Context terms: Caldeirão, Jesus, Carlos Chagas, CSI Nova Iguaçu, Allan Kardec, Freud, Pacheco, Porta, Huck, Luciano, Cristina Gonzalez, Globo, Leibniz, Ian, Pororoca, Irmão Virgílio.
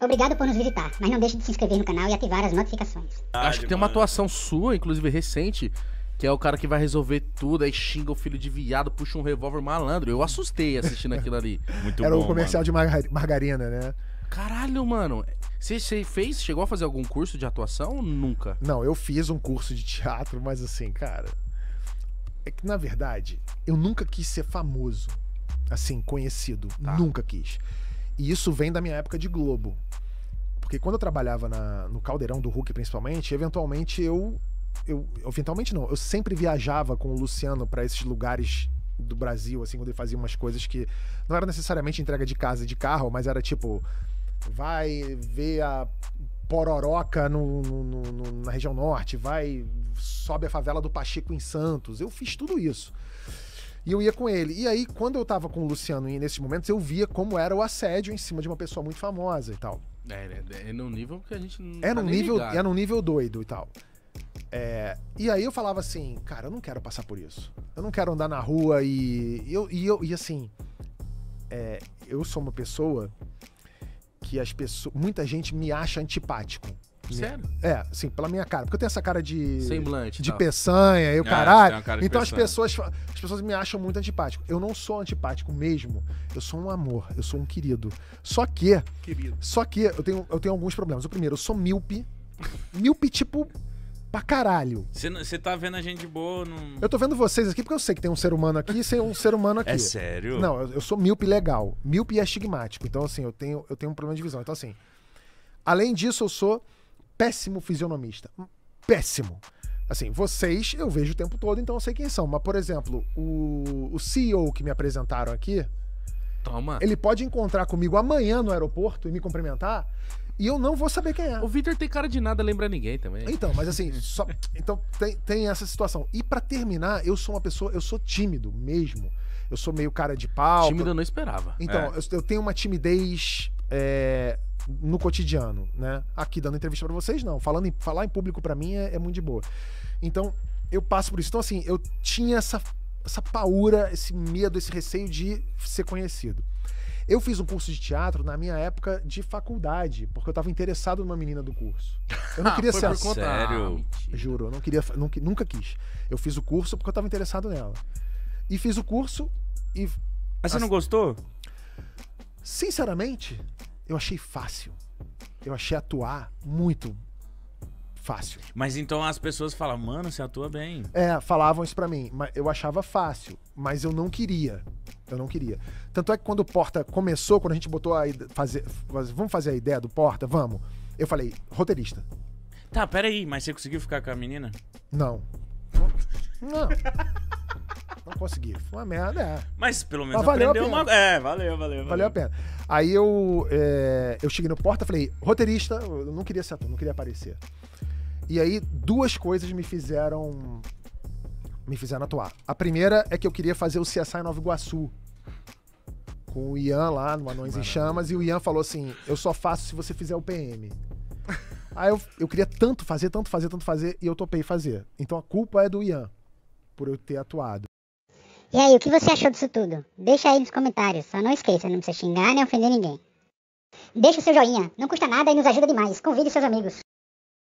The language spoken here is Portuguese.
Obrigado por nos visitar, mas não deixe de se inscrever no canal e ativar as notificações. Acho que tem uma atuação sua, inclusive recente, que é o cara que vai resolver tudo, aí xinga o filho de viado, puxa um revólver malandro. Eu assustei assistindo aquilo ali. Muito Era bom, o comercial mano. De margarina, né? Caralho, mano. Você fez, chegou a fazer algum curso de atuação ou nunca? Não, eu fiz um curso de teatro, mas assim, cara... É que, na verdade, eu nunca quis ser famoso. Assim, conhecido. Tá. Nunca quis. E isso vem da minha época de Globo. Porque quando eu trabalhava no Caldeirão do Huck, principalmente, eventualmente eu sempre viajava com o Luciano pra esses lugares do Brasil, assim, quando ele fazia umas coisas que não era necessariamente entrega de casa e de carro, mas era tipo, vai ver a Pororoca na região norte, sobe a favela do Pacheco em Santos. Eu fiz tudo isso. E eu ia com ele. E aí, quando eu tava com o Luciano e nesses momentos, eu via como era o assédio em cima de uma pessoa muito famosa e tal. É num nível que a gente não tá nem ligado. É num nível doido e tal. É, e aí eu falava assim, cara, eu não quero passar por isso. Eu não quero andar na rua eu sou uma pessoa que muita gente me acha antipático. Sério? É, assim, pela minha cara. Porque eu tenho essa cara de... Semblante. De peçanha, eu caralho. Cara então as pessoas me acham muito antipático. Eu não sou antipático mesmo. Eu sou um amor, eu sou um querido. Só que... Querido. Só que eu tenho alguns problemas. O primeiro, eu sou míope. Míope tipo... Pra caralho. Você tá vendo a gente boa... Não... Eu tô vendo vocês aqui porque eu sei que tem um ser humano aqui e um ser humano aqui. É sério? Não, eu sou míope legal. Míope é astigmático. Então, assim, eu tenho um problema de visão. Então, assim... Além disso, eu sou péssimo fisionomista. Péssimo. Assim, vocês eu vejo o tempo todo, então eu sei quem são. Mas, por exemplo, o CEO que me apresentaram aqui... Toma. Ele pode encontrar comigo amanhã no aeroporto e me cumprimentar... E eu não vou saber quem é. O Victor tem cara de nada, lembra ninguém também. Então, mas assim, então tem essa situação. E pra terminar, eu sou uma pessoa, eu sou tímido mesmo. Eu sou meio cara de pau. Tímido eu não esperava. Então, eu tenho uma timidez no cotidiano, né? Aqui dando entrevista pra vocês, não. Falar em público pra mim é muito de boa. Então, eu passo por isso. Então, assim, eu tinha essa paura, esse medo, esse receio de ser conhecido. Eu fiz um curso de teatro na minha época de faculdade, porque eu tava interessado numa menina do curso. Eu não queria ser assim. Sério? Juro, eu não queria, nunca quis. Eu fiz o curso porque eu tava interessado nela. E fiz o curso e... Mas você não gostou? Sinceramente, eu achei fácil. Eu achei atuar muito fácil. Mas então as pessoas falam, mano, você atua bem. É, falavam isso pra mim. Mas eu achava fácil, mas eu não queria. Eu não queria. Tanto é que quando o Porta começou, quando a gente botou a ideia... Vamos fazer a ideia do Porta? Vamos. Eu falei, roteirista. Tá, peraí, mas você conseguiu ficar com a menina? Não. Não. Não consegui. Foi uma merda, Mas pelo menos aprendeu uma... É, valeu. Valeu a pena. Aí eu cheguei no Porta, falei, roteirista, eu não queria ser ator, não queria aparecer. E aí, duas coisas me fizeram atuar. A primeira é que eu queria fazer o CSI Nova Iguaçu. Com o Ian lá, no Anões em Chamas. E o Ian falou assim, eu só faço se você fizer o PM. Aí eu queria tanto fazer. E eu topei fazer. Então a culpa é do Ian. Por eu ter atuado. E aí, o que você achou disso tudo? Deixa aí nos comentários. Só não esqueça, não precisa xingar nem ofender ninguém. Deixa o seu joinha. Não custa nada e nos ajuda demais. Convide seus amigos.